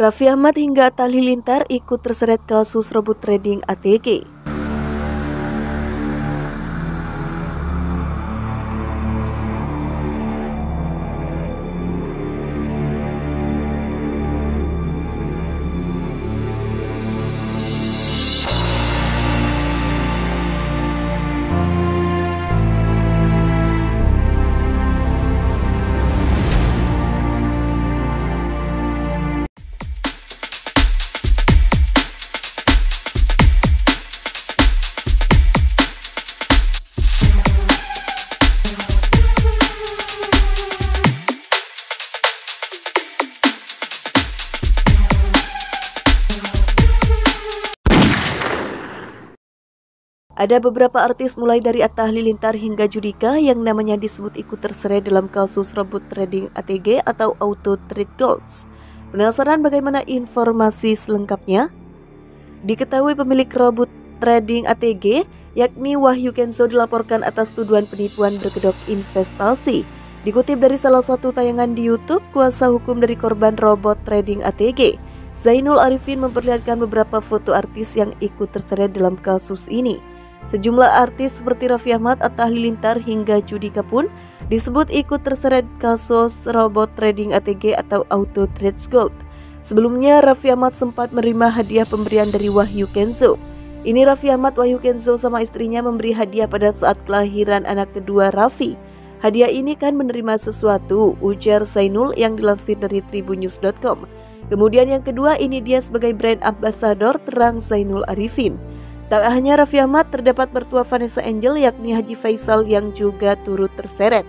Raffi Ahmad hingga Atta Halilintar ikut terseret kasus rebut trading ATG. Ada beberapa artis mulai dari Atta Halilintar hingga Judika yang namanya disebut ikut terseret dalam kasus rebut trading ATG atau Auto Trade Gold. Penasaran bagaimana informasi selengkapnya? Diketahui pemilik rebut trading ATG yakni Wahyu Kenzo dilaporkan atas tuduhan penipuan berkedok investasi. Dikutip dari salah satu tayangan di YouTube, kuasa hukum dari korban robot trading ATG, Zainul Arifin, memperlihatkan beberapa foto artis yang ikut terseret dalam kasus ini. Sejumlah artis seperti Raffi Ahmad, Atta Halilintar hingga Judika pun disebut ikut terseret kasus robot trading ATG atau Auto Trade Gold. Sebelumnya Raffi Ahmad sempat menerima hadiah pemberian dari Wahyu Kenzo. Ini Raffi Ahmad, Wahyu Kenzo sama istrinya memberi hadiah pada saat kelahiran anak kedua Raffi. Hadiah ini kan menerima sesuatu, ujar Zainul yang dilansir dari tribunnews.com. Kemudian yang kedua, ini dia sebagai brand ambassador, terang Zainul Arifin. Tak hanya Raffi Ahmad, terdapat mertua Vanessa Angel yakni Haji Faisal yang juga turut terseret.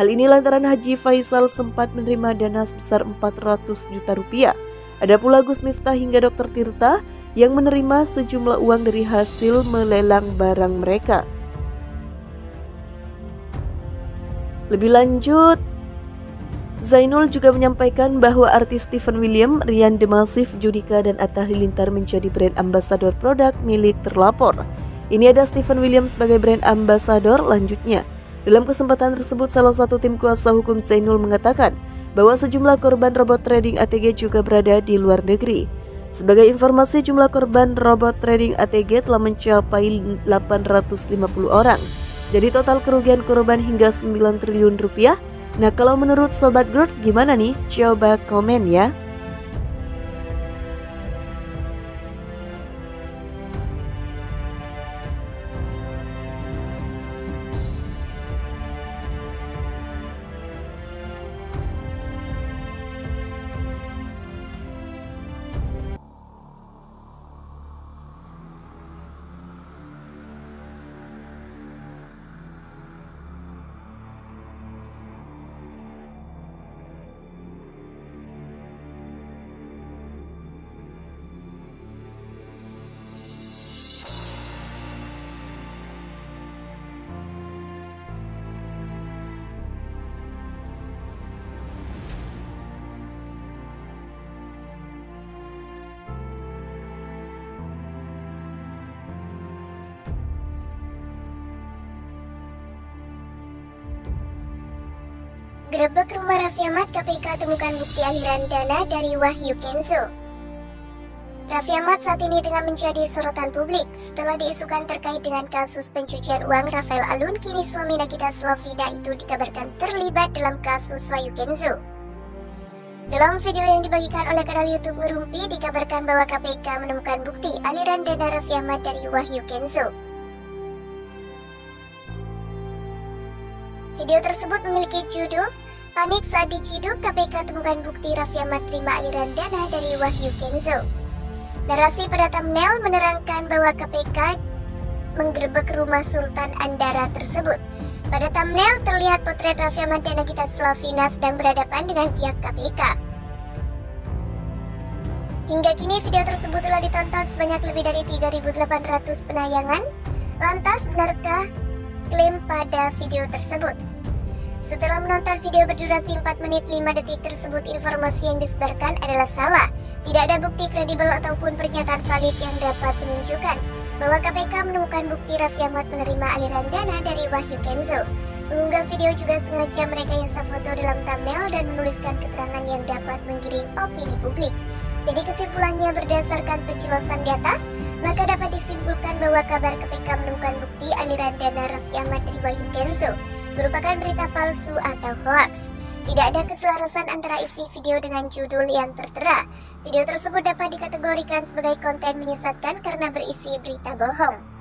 Hal ini lantaran Haji Faisal sempat menerima dana sebesar 400 juta rupiah. Ada pula Gus Miftah hingga Dokter Tirta yang menerima sejumlah uang dari hasil melelang barang mereka. Lebih lanjut, Zainul juga menyampaikan bahwa artis Stephen William, Rian Demasif, Judika, dan Atta Halilintar menjadi brand ambassador produk milik terlapor. Ini ada Stephen William sebagai brand ambassador lanjutnya. Dalam kesempatan tersebut, salah satu tim kuasa hukum Zainul mengatakan bahwa sejumlah korban robot trading ATG juga berada di luar negeri. Sebagai informasi, jumlah korban robot trading ATG telah mencapai 850 orang. Jadi total kerugian korban hingga 9 triliun rupiah. Nah, kalau menurut Sobat Growth gimana nih? Coba komen ya. Grebek rumah Raffi Ahmad, KPK temukan bukti aliran dana dari Wahyu Kenzo. Raffi Ahmad saat ini tengah menjadi sorotan publik setelah diisukan terkait dengan kasus pencucian uang Rafael Alun. Kini suami Nagita Slavina itu dikabarkan terlibat dalam kasus Wahyu Kenzo. Dalam video yang dibagikan oleh kanal YouTube Ngerumpi, dikabarkan bahwa KPK menemukan bukti aliran dana Raffi Ahmad dari Wahyu Kenzo. Video tersebut memiliki judul "Panik Saat Diciduk, KPK Temukan Bukti Raffi Ahmad Terima Aliran Dana dari Wahyu Kenzo". Narasi pada thumbnail menerangkan bahwa KPK menggerebek rumah Sultan Andara tersebut. Pada thumbnail terlihat potret Raffi Ahmad dan Nagita Slavina sedang berhadapan dengan pihak KPK. Hingga kini video tersebut telah ditonton sebanyak lebih dari 3.800 penayangan. Lantas benarkah klaim pada video tersebut? Setelah menonton video berdurasi 4 menit 5 detik tersebut, informasi yang disebarkan adalah salah. Tidak ada bukti kredibel ataupun pernyataan valid yang dapat menunjukkan bahwa KPK menemukan bukti Raffi Ahmad menerima aliran dana dari Wahyu Kenzo. Pengunggah video juga sengaja merekayasa foto dalam thumbnail dan menuliskan keterangan yang dapat menggiring opini publik. Jadi kesimpulannya berdasarkan penjelasan di atas, maka dapat disimpulkan bahwa kabar KPK menemukan bukti aliran dana Raffi Ahmad dari Wahyu Kenzo merupakan berita palsu atau hoaks. Tidak ada keselarasan antara isi video dengan judul yang tertera. Video tersebut dapat dikategorikan sebagai konten menyesatkan karena berisi berita bohong.